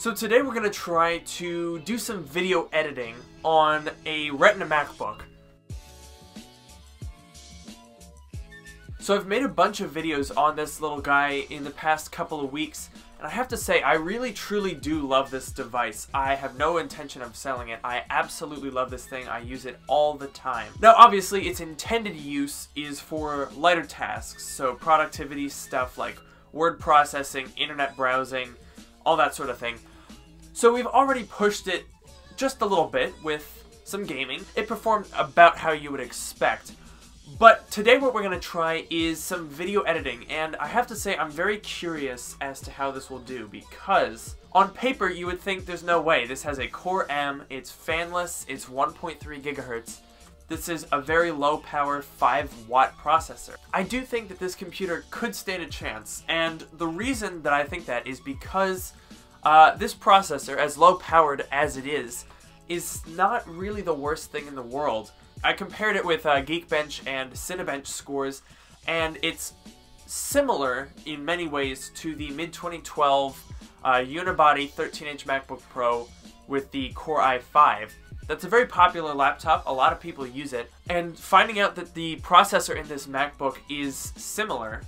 So today we're going to try to do some video editing on a Retina MacBook. So I've made a bunch of videos on this little guy in the past couple of weeks, and I have to say I really truly do love this device. I have no intention of selling it. I absolutely love this thing. I use it all the time. Now obviously its intended use is for lighter tasks, so productivity stuff like word processing, internet browsing, all that sort of thing. So we've already pushed it just a little bit with some gaming. It performed about how you would expect. But today what we're going to try is some video editing, and I have to say I'm very curious as to how this will do, because on paper you would think there's no way. This has a Core M, it's fanless, it's 1.3 gigahertz. This is a very low power 5-watt processor. I do think that this computer could stand a chance, and the reason that I think that is because this processor, as low powered as it is not really the worst thing in the world. I compared it with Geekbench and Cinebench scores, and it's similar in many ways to the mid-2012 Unibody 13-inch MacBook Pro with the Core i5. That's a very popular laptop, a lot of people use it, and finding out that the processor in this MacBook is similar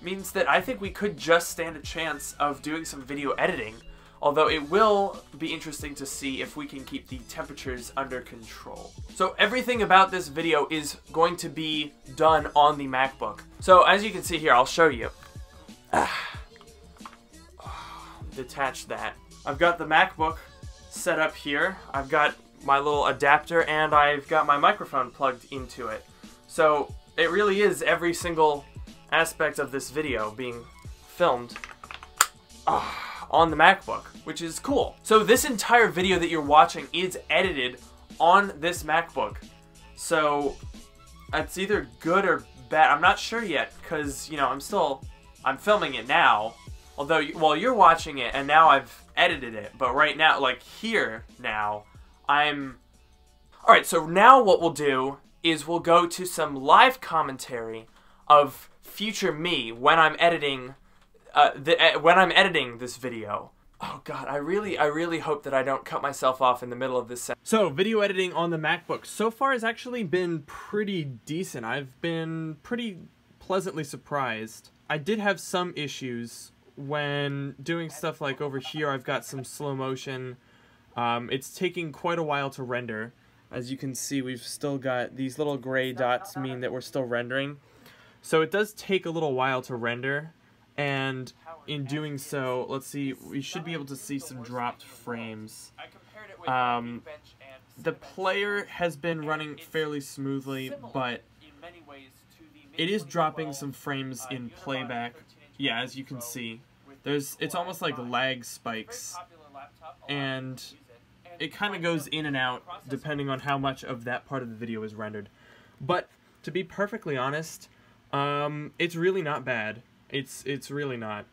means that I think we could just stand a chance of doing some video editing, although it will be interesting to see if we can keep the temperatures under control. So everything about this video is going to be done on the MacBook. So as you can see here, I'll show you. Detach that. I've got the MacBook set up here. I've got my little adapter and I've got my microphone plugged into it. So it really is every single aspect of this video being filmed on the MacBook, which is cool. So this entire video that you're watching is edited on this MacBook. So it's either good or bad. I'm not sure yet, because, you know, I'm filming it now. Although, well, you're watching it, and now I've edited it. But right now, like here now, all right, so now what we'll do is we'll go to some live commentary of future me when I'm editing this video. Oh god, I really hope that I don't cut myself off in the middle of this session. So, video editing on the MacBook so far has actually been pretty decent. I've been pretty pleasantly surprised. I did have some issues when doing stuff like over here. I've got some slow motion. It's taking quite a while to render. As you can see, we've still got these little gray dots mean that we're still rendering. So it does take a little while to render. And in doing so, let's see, we should be able to see some dropped frames. The player has been running fairly smoothly, but it is dropping some frames in playback. Yeah, as you can see, it's almost like lag spikes, and it kind of goes in and out depending on how much of that part of the video is rendered. But to be perfectly honest, it's really not bad. It's really not.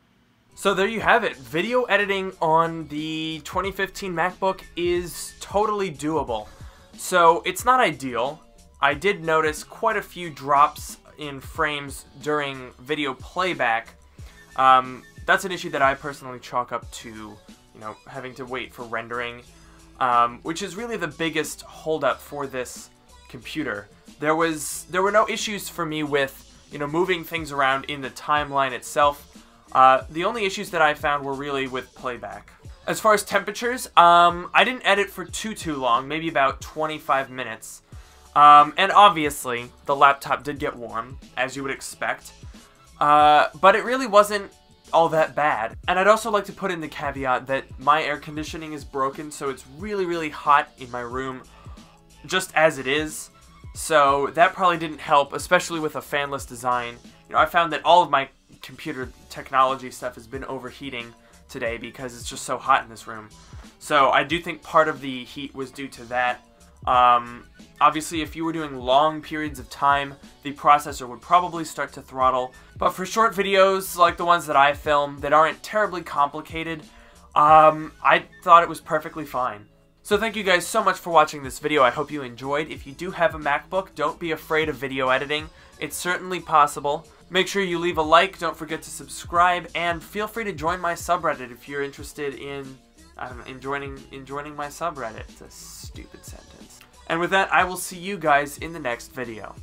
So there you have it. Video editing on the 2015 MacBook is totally doable. So it's not ideal. I did notice quite a few drops in frames during video playback. That's an issue that I personally chalk up to, you know, having to wait for rendering, which is really the biggest holdup for this computer. There were no issues for me with, you know, moving things around in the timeline itself. The only issues that I found were really with playback. As far as temperatures, I didn't edit for too long, maybe about 25 minutes. And obviously, the laptop did get warm, as you would expect. But it really wasn't all that bad. And I'd also like to put in the caveat that my air conditioning is broken, so it's really, really hot in my room, just as it is. So that probably didn't help, especially with a fanless design. You know, I found that all of my computer technology stuff has been overheating today because it's just so hot in this room. So I do think part of the heat was due to that. Obviously, if you were doing long periods of time, the processor would probably start to throttle. But for short videos like the ones that I film that aren't terribly complicated, I thought it was perfectly fine. So thank you guys so much for watching this video. I hope you enjoyed. If you do have a MacBook, don't be afraid of video editing. It's certainly possible. Make sure you leave a like, don't forget to subscribe, and feel free to join my subreddit if you're interested in I'm enjoining my subreddit. It's a stupid sentence. And with that, I will see you guys in the next video.